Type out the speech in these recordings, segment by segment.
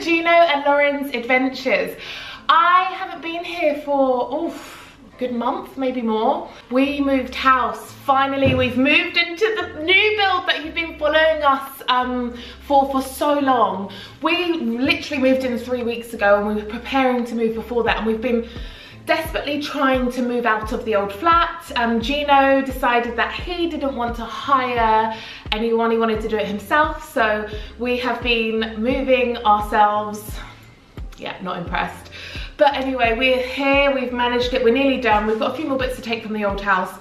Gino and Lauren's adventures. I haven't been here for a good month, maybe more. We moved house. Finally, we've moved into the new build that you've been following us for so long. We literally moved in 3 weeks ago, and we were preparing to move before that, and we've been desperately trying to move out of the old flat. Gino decided that he didn't want to hire anyone, he wanted to do it himself, so we have been moving ourselves. Yeah, not impressed. But anyway, we're here, we've managed it, we're nearly done. We've got a few more bits to take from the old house,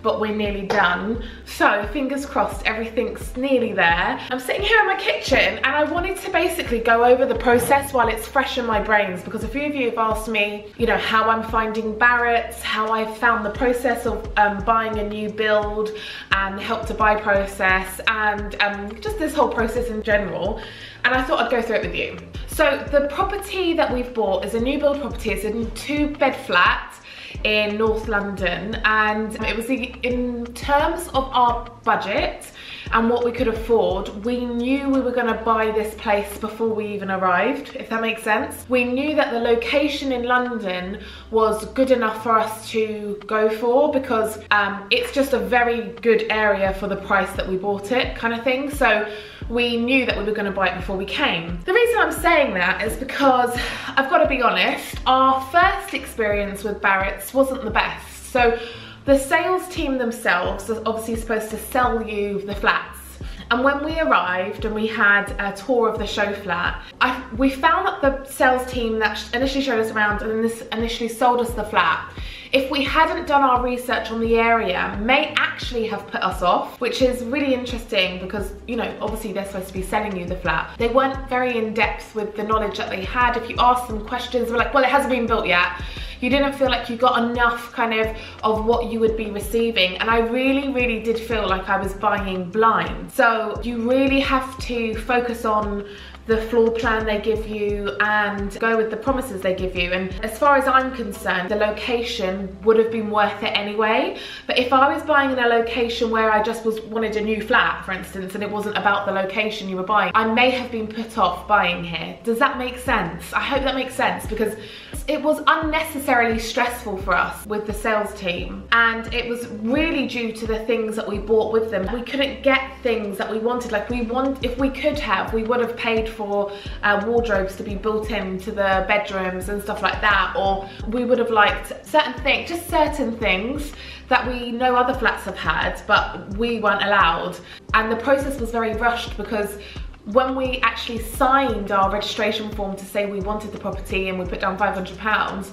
but we're nearly done. So fingers crossed, everything's nearly there. I'm sitting here in my kitchen, and I wanted to basically go over the process while it's fresh in my brains, because a few of you have asked me, you know, how I'm finding Barratts, how I've found the process of buying a new build and the Help to Buy process, and just this whole process in general. And I thought I'd go through it with you. So the property that we've bought is a new build property. It's a 2-bed flat in North London, and it was in terms of our budget and what we could afford. We knew we were going to buy this place before we even arrived, if that makes sense. We knew that the location in London was good enough for us to go for, because it's just a very good area for the price that we bought it, kind of thing. So we knew that we were going to buy it before we came. The reason I'm saying that is because I've got to be honest, our first experience with Barratts wasn't the best. So the sales team themselves are obviously supposed to sell you the flats. And when we arrived and we had a tour of the show flat, we found that the sales team that initially showed us around and initially sold us the flat, if we hadn't done our research on the area, may actually have put us off, which is really interesting because, you know, obviously they're supposed to be selling you the flat. They weren't very in depth with the knowledge that they had. If you asked them questions, we're like, well, it hasn't been built yet. You didn't feel like you got enough kind of what you would be receiving. And I really, really did feel like I was buying blind. So you really have to focus on the floor plan they give you and go with the promises they give you. And as far as I'm concerned, the location would have been worth it anyway. But if I was buying in a location where I just wanted a new flat, for instance, and it wasn't about the location you were buying, I may have been put off buying here. Does that make sense? I hope that makes sense, because it was unnecessarily stressful for us with the sales team. And it was really due to the things that we bought with them. We couldn't get things that we wanted. Like if we could have, we would have paid for wardrobes to be built into the bedrooms and stuff like that, or we would have liked certain things that we know other flats have had, but we weren't allowed. And the process was very rushed, because when we actually signed our registration form to say we wanted the property and we put down £500,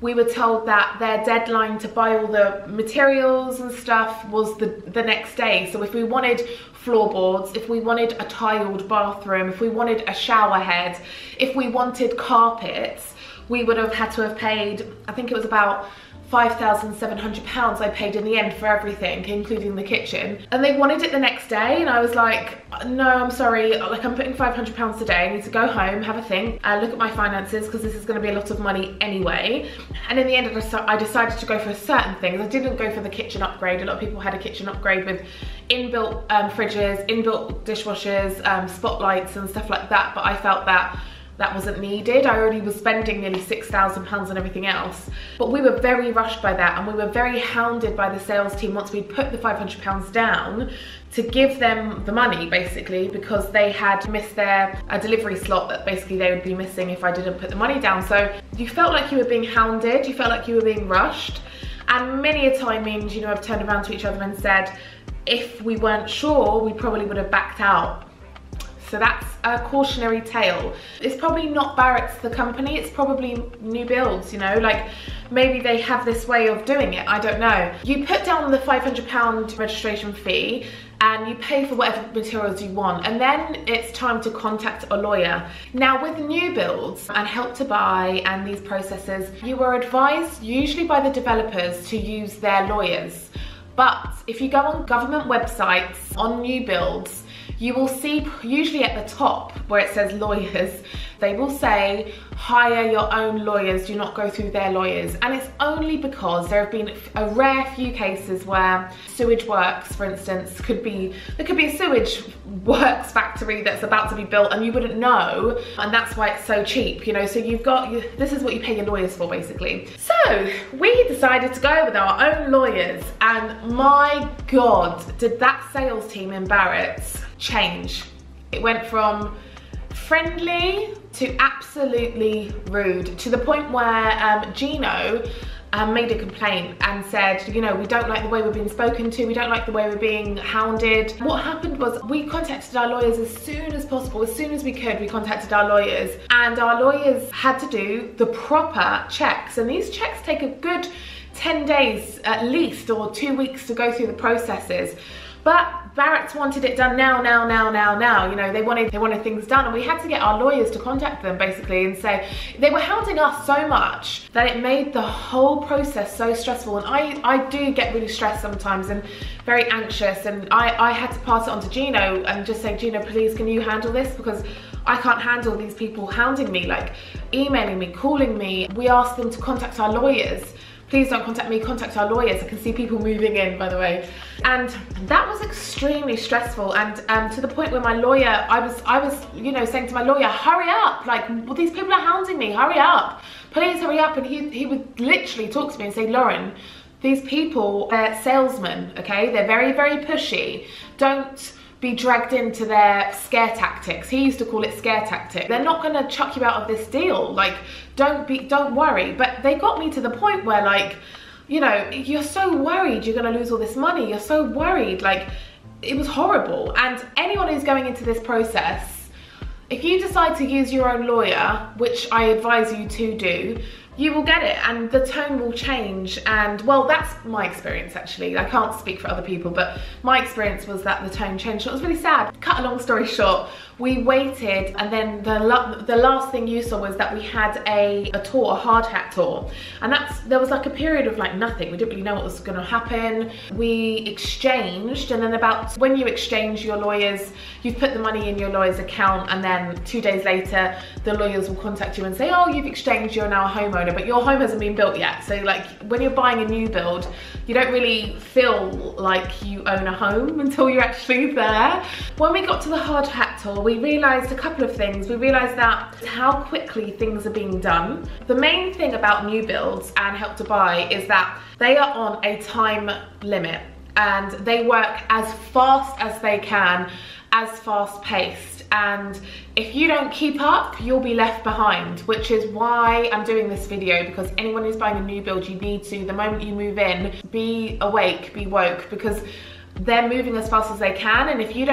we were told that their deadline to buy all the materials and stuff was the next day. So if we wanted floorboards, if we wanted a tiled bathroom, if we wanted a shower head, if we wanted carpets, we would have had to have paid, I think it was about £5,700 I paid in the end for everything, including the kitchen. And they wanted it the next day, and I was like, no, I'm sorry, like I'm putting £500 today, I need to go home, have a think, look at my finances, because this is gonna be a lot of money anyway. And in the end, I decided to go for certain things. I didn't go for the kitchen upgrade. A lot of people had a kitchen upgrade with inbuilt fridges, inbuilt dishwashers, spotlights and stuff like that, but I felt that wasn't needed. I already was spending nearly £6,000 on everything else. But we were very rushed by that, and we were very hounded by the sales team once we put the £500 down to give them the money, basically, because they had missed their delivery slot that basically they would be missing if I didn't put the money down. So you felt like you were being hounded, you felt like you were being rushed. And many a time, you know, I've turned around to each other and said, if we weren't sure, we probably would have backed out. So that's a cautionary tale. It's probably not Barratts the company, it's probably new builds, you know, like maybe they have this way of doing it, I don't know. You put down the £500 registration fee and you pay for whatever materials you want, and then it's time to contact a lawyer. Now with new builds and Help to Buy and these processes, you are advised usually by the developers to use their lawyers. But if you go on government websites on new builds, you will see usually at the top where it says lawyers, they will say hire your own lawyers, do not go through their lawyers. And it's only because there have been a rare few cases where sewage works, for instance, there could be a sewage works factory that's about to be built and you wouldn't know, and that's why it's so cheap, you know. So you've got, this is what you pay your lawyers for, basically. So we decided to go with our own lawyers, and my God, did that sales team in Barratts change. It went from friendly to absolutely rude, to the point where Gino made a complaint and said, you know, we don't like the way we're being spoken to, we don't like the way we're being hounded. What happened was we contacted our lawyers as soon as possible, as soon as we could, we contacted our lawyers, and our lawyers had to do the proper checks, and these checks take a good 10 days at least, or 2 weeks to go through the processes. But Barratts wanted it done now. You know, they wanted things done, and we had to get our lawyers to contact them, basically, and say they were hounding us so much that it made the whole process so stressful. And I do get really stressed sometimes and very anxious, and I had to pass it on to Gino and just say, Gino, please, can you handle this? Because I can't handle these people hounding me, like emailing me, calling me. We asked them to contact our lawyers. Please don't contact me, contact our lawyers. I can see people moving in, by the way. And that was extremely stressful, and to the point where my lawyer, I was, you know, saying to my lawyer, hurry up, like, well, these people are hounding me, hurry up, please hurry up. And he would literally talk to me and say, Lauren, these people, they're salesmen, okay? They're very, very pushy. Don't be dragged into their scare tactics. He used to call it scare tactic. They're not gonna chuck you out of this deal. Like, don't worry. But they got me to the point where, like, you know, you're so worried you're gonna lose all this money. You're so worried, like, it was horrible. And anyone who's going into this process, if you decide to use your own lawyer, which I advise you to do, you will get it, and the tone will change. And, well, that's my experience, actually. I can't speak for other people, but my experience was that the tone changed. It was really sad. Cut a long story short, we waited, and then the last thing you saw was that we had a tour, a hard hat tour, and there was like a period of like nothing. We didn't really know what was gonna happen. We exchanged, and then about when you exchange your lawyers, you've put the money in your lawyer's account, and then 2 days later, the lawyers will contact you and say, oh, you've exchanged, you're now a homeowner. But your home hasn't been built yet, so like when you're buying a new build, you don't really feel like you own a home until you're actually there. When we got to the hard hat tour, we realized a couple of things. We realized that how quickly things are being done. The main thing about new builds and Help to Buy is that they are on a time limit, and they work as fast as they can, as fast paced. And if you don't keep up, you'll be left behind, which is why I'm doing this video, because anyone who's buying a new build, you need to, the moment you move in, be awake, be woke, because they're moving as fast as they can, and if you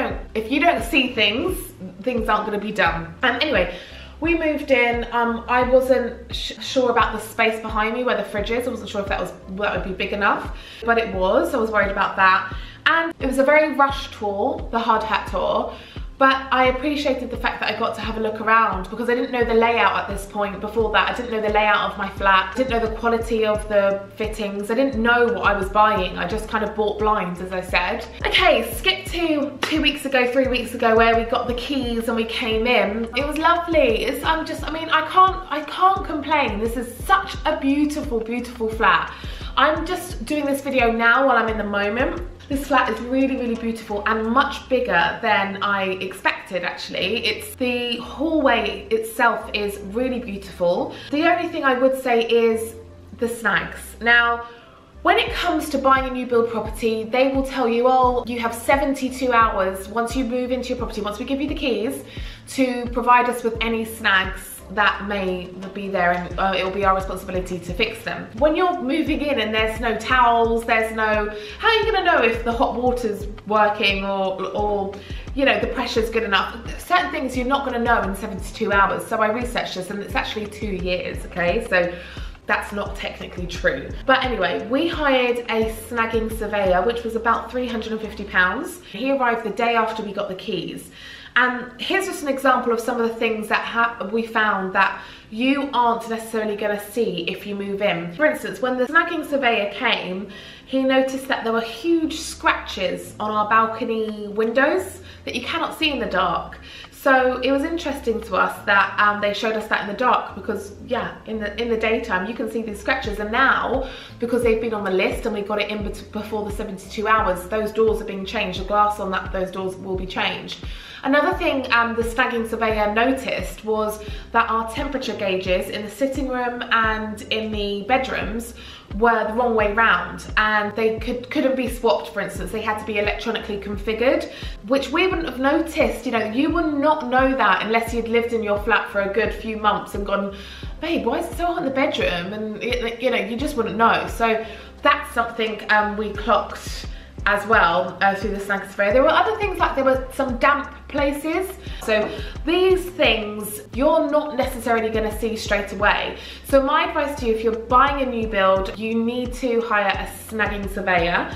don't see things, things aren't going to be done. And anyway, we moved in. I wasn't sure about the space behind me where the fridge is. I wasn't sure if that would be big enough, but it was. I was worried about that, and it was a very rushed tour, the hard hat tour. But I appreciated the fact that I got to have a look around, because I didn't know the layout at this point. Before that, I didn't know the layout of my flat. I didn't know the quality of the fittings. I didn't know what I was buying. I just kind of bought blinds, as I said. Okay, skip to 3 weeks ago, where we got the keys and we came in. It was lovely. I can't complain. This is such a beautiful, beautiful flat. I'm just doing this video now while I'm in the moment. This flat is really, really beautiful, and much bigger than I expected, actually. It's the hallway itself is really beautiful. The only thing I would say is the snags. Now, when it comes to buying a new build property, they will tell you, oh, you have 72 hours once you move into your property, once we give you the keys, to provide us with any snags that may be there, and it'll be our responsibility to fix them. When you're moving in and there's no towels, there's no, how are you gonna know if the hot water's working or you know, the pressure's good enough? Certain things you're not gonna know in 72 hours. So I researched this, and it's actually 2 years, okay? So that's not technically true. But anyway, we hired a snagging surveyor, which was about £350. He arrived the day after we got the keys. And here's just an example of some of the things that we found that you aren't necessarily going to see if you move in. For instance, when the snagging surveyor came, he noticed that there were huge scratches on our balcony windows that you cannot see in the dark. So it was interesting to us that they showed us that in the dark, because yeah, in the daytime you can see these scratches, and now because they've been on the list and we got it in before the 72 hours, those doors are being changed, the glass on those doors will be changed. Another thing the snagging surveyor noticed was that our temperature gauges in the sitting room and in the bedrooms were the wrong way round, and they couldn't be swapped, for instance. They had to be electronically configured, which we wouldn't have noticed. You know, you would not know that unless you'd lived in your flat for a good few months and gone, babe, why is it so hot in the bedroom? And, you know, you just wouldn't know. So that's something we clocked as well through the snagging surveyor. There were other things, like there were some damp places. So these things you're not necessarily going to see straight away. So my advice to you, if you're buying a new build, you need to hire a snagging surveyor.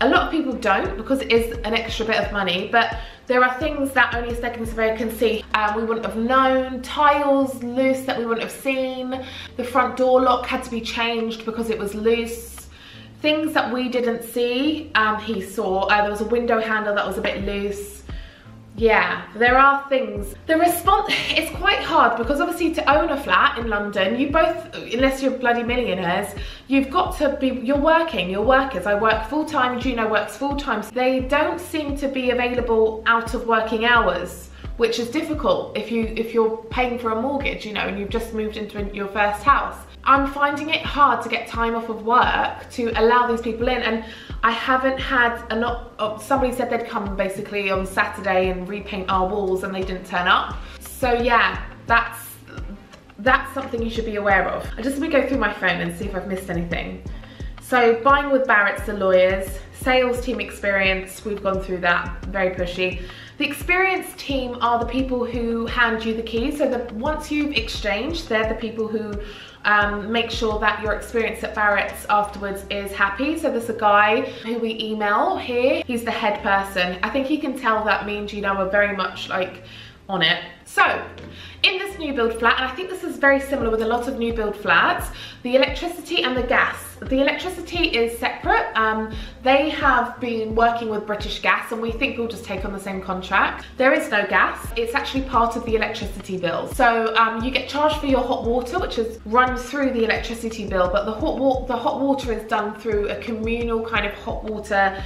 A lot of people don't, because it is an extra bit of money, but there are things that only a snagging surveyor can see. We wouldn't have known, tiles loose that we wouldn't have seen, the front door lock had to be changed because it was loose. Things that we didn't see, he saw. There was a window handle that was a bit loose. Yeah, there are things. The response is quite hard, because obviously to own a flat in London, you both, unless you're bloody millionaires, you've got to be, you're working, you're workers. I work full-time, Gino works full-time. So they don't seem to be available out of working hours, which is difficult if you're paying for a mortgage, you know, and you've just moved into your first house. I'm finding it hard to get time off of work to allow these people in, and I haven't had somebody said they'd come basically on Saturday and repaint our walls and they didn't turn up. So yeah, that's something you should be aware of. I just let me go through my phone and see if I've missed anything. So buying with Barratts, the lawyers, sales team experience, we've gone through that, very pushy. The experienced team are the people who hand you the keys, so once you've exchanged, they're the people who make sure that your experience at Barratts afterwards is happy. So there's a guy who we email here, he's the head person. I think he can tell that me and Gina were very much like on it. So in this new build flat, and I think this is very similar with a lot of new build flats, the electricity and the gas. The electricity is separate. They have been working with British Gas, and we think we'll just take on the same contract. There is no gas. It's actually part of the electricity bill. So you get charged for your hot water, which is run through the electricity bill, but the hot water is done through a communal kind of hot water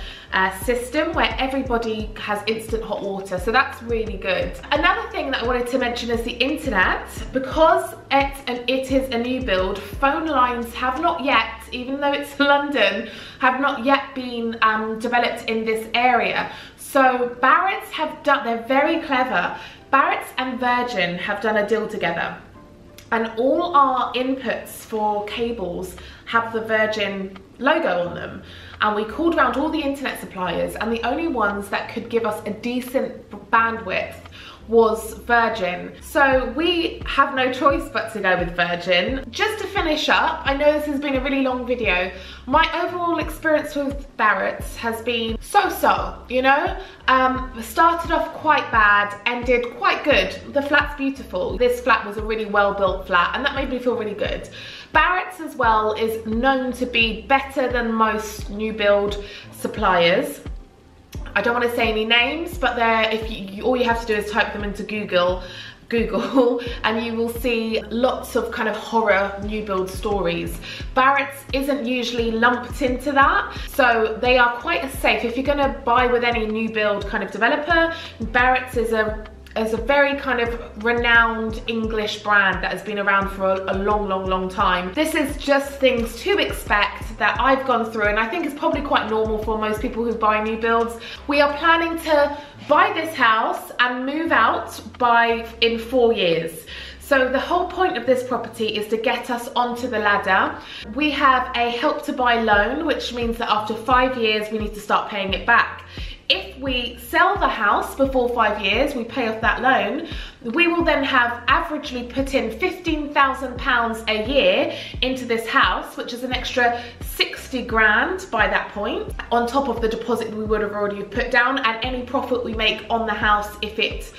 system where everybody has instant hot water. So that's really good. Another thing that I wanted to mention is the internet. Because it is a new build, phone lines have not yet, even though it's London, have not yet been developed in this area. So Barratts have done, they're very clever, Barratts and Virgin have done a deal together, and all our inputs for cables have the Virgin logo on them. And we called around all the internet suppliers, and the only ones that could give us a decent bandwidth was Virgin. So we have no choice but to go with Virgin. Just to finish up, I know this has been a really long video, my overall experience with Barratts has been so-so, you know? Started off quite bad, ended quite good. The flat's beautiful. This flat was a really well-built flat, and that made me feel really good. Barratts as well is known to be better than most new build suppliers. I don't want to say any names, but all you have to do is type them into Google, and you will see lots of kind of horror new build stories. Barratts isn't usually lumped into that, so they are quite as safe. If you're going to buy with any new build kind of developer, Barratts is a very kind of renowned English brand that has been around for a long, long, long time. This is just things to expect that I've gone through, and I think it's probably quite normal for most people who buy new builds. We are planning to buy this house and move out in 4 years. So the whole point of this property is to get us onto the ladder. We have a Help to Buy loan, which means that after 5 years, we need to start paying it back. If we sell the house before 5 years, we pay off that loan, we will then have averagely put in £15,000 a year into this house, which is an extra 6 £60 grand by that point, on top of the deposit we would have already put down and any profit we make on the house if it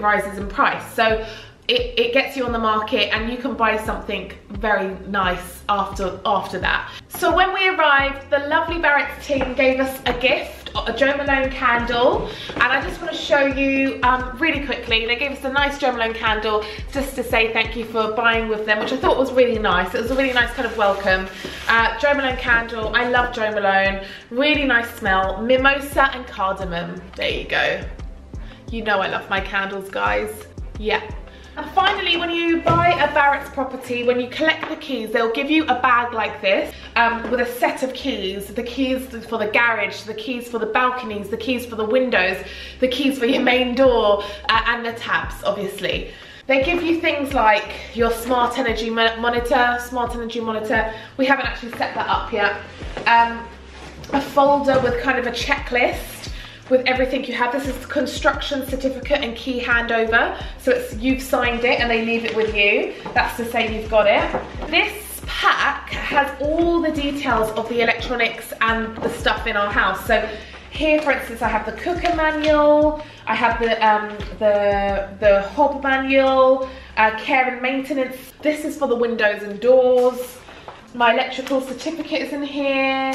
rises in price. So it gets you on the market and you can buy something very nice after that. So when we arrived, the lovely Barratts team gave us a gift, a Jo Malone candle, and I just want to show you really quickly. They gave us a nice Jo Malone candle just to say thank you for buying with them, which I thought was really nice. It was a really nice kind of welcome. Jo Malone candle, I love Jo Malone, really nice smell, mimosa and cardamom, there you go. You know I love my candles, guys, yeah. And finally, when you buy a Barratts property, when you collect the keys, they'll give you a bag like this with a set of keys. The keys for the garage, the keys for the balconies, the keys for the windows, the keys for your main door, and the taps, obviously. They give you things like your smart energy monitor, We haven't actually set that up yet. A folder with kind of a checklist with everything you have. This is the construction certificate and key handover. So it's you've signed it and they leave it with you. That's to say you've got it. This pack has all the details of the electronics and the stuff in our house. So here, for instance, I have the cooker manual, I have the hob manual, care and maintenance. This is for the windows and doors. My electrical certificate is in here.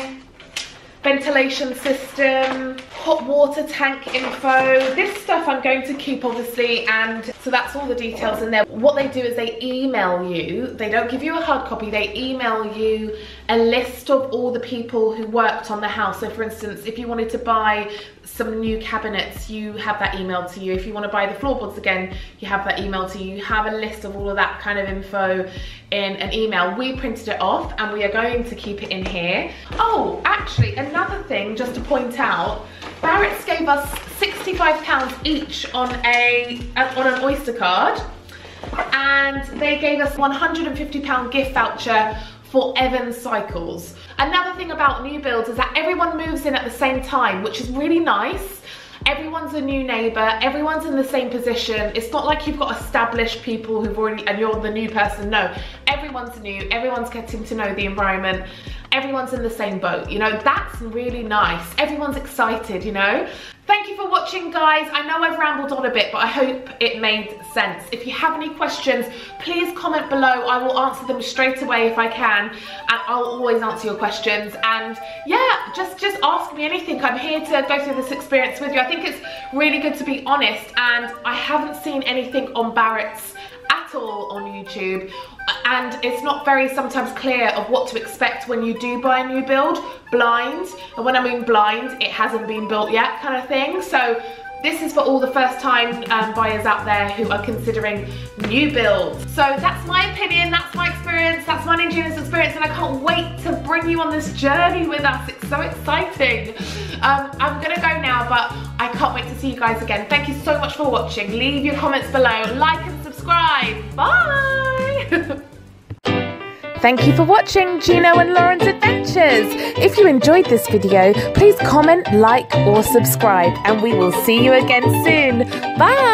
Ventilation system, hot water tank info. This stuff I'm going to keep, obviously, and so that's all the details in there. What they do is they email you, they don't give you a hard copy, they email you a list of all the people who worked on the house. So for instance, if you wanted to buy some new cabinets, you have that emailed to you. If you want to buy the floorboards again, you have that emailed to you. You have a list of all of that kind of info in an email. We printed it off and we are going to keep it in here. Oh, actually, another thing just to point out, Barratts gave us £65 each on an Oyster card, and they gave us £150 gift voucher for Evans Cycles. Another thing about new builds is that everyone moves in at the same time, which is really nice. Everyone's a new neighbour, everyone's in the same position. It's not like you've got established people who've already, and you're the new person, no. Everyone's new, everyone's getting to know the environment, everyone's in the same boat, you know, that's really nice. Everyone's excited, you know. Thank you for watching, guys. I know I've rambled on a bit, but I hope it made sense. If you have any questions, please comment below. I will answer them straight away if I can, and I'll always answer your questions. And yeah, just ask me anything. I'm here to go through this experience with you. I think it's really good to be honest, and I haven't seen anything on Barratts at all on YouTube, and it's not very sometimes clear of what to expect when you do buy a new build blind, and when I mean blind, it hasn't been built yet kind of thing. So this is for all the first time buyers out there who are considering new builds. So that's my opinion, that's my experience, that's my Nigerian's experience, and I can't wait to bring you on this journey with us. It's so exciting. I'm gonna go now, but I can't wait to see you guys again. Thank you so much for watching. Leave your comments below, like and subscribe. Bye. Thank you for watching Gino and Lauren's Adventures. If you enjoyed this video, please comment, like or subscribe, and we will see you again soon. Bye.